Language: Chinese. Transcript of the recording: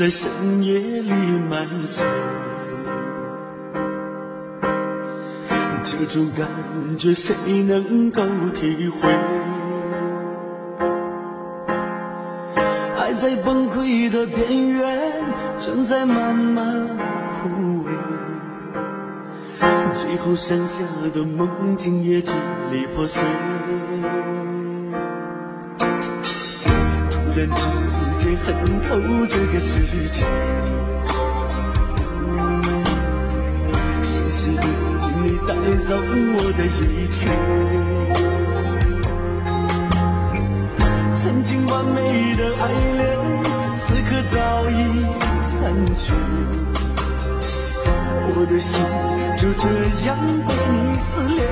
在深夜里漫走，这种感觉谁能够体会？还在崩溃的边缘，正在慢慢枯萎，最后剩下的梦境也支离破碎。突然之间恨透这个世界，现实的你带走我的一切，曾经完美的爱恋，此刻早已残缺，我的心就这样被你撕裂。